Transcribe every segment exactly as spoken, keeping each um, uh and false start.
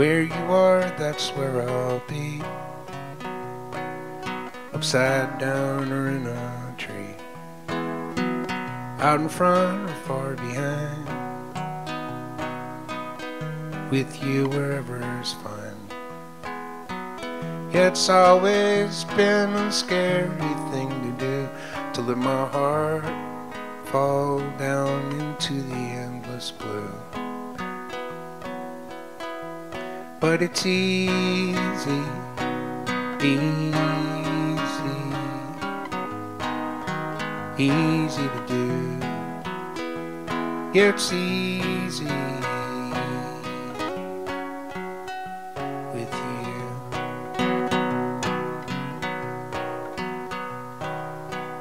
Where you are, that's where I'll be, upside down or in a tree, out in front or far behind, with you wherever's fine. It's always been a scary thing to do, to let my heart fall down into the endless blue. But it's easy, easy, easy to do. It's easy with you.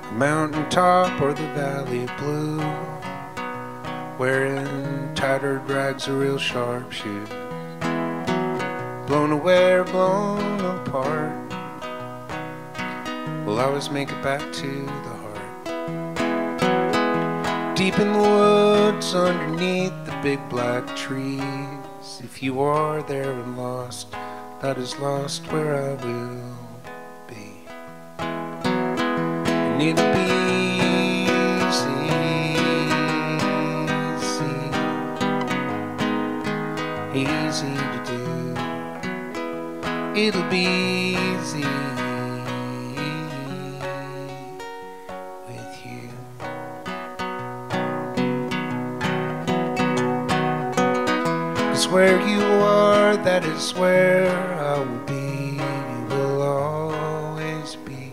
The mountain top or the valley blue, wearing tattered rags or real sharp shoes. Blown away or blown apart, we'll always make it back to the heart. Deep in the woods underneath the big black trees, if you are there and lost, that is lost where I will be. And it'll be easy, easy, easy to do. It'll be easy with you. Cause where you are, that is where I will be. You will always be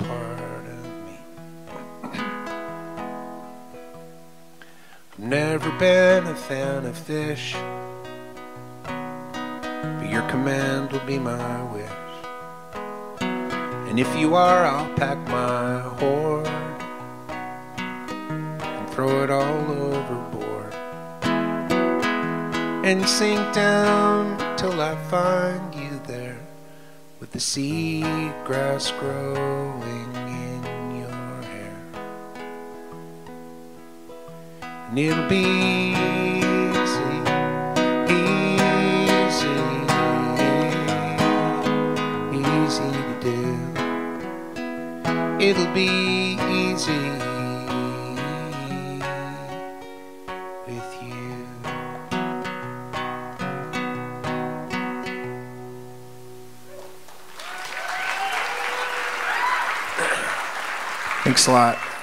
a part of me. I've never been a fan of fish, your command will be my wish. And if you are, I'll pack my hoard and throw it all overboard and sink down till I find you there with the sea grass growing in your hair. And it'll be it'll be easy with you. Thanks a lot.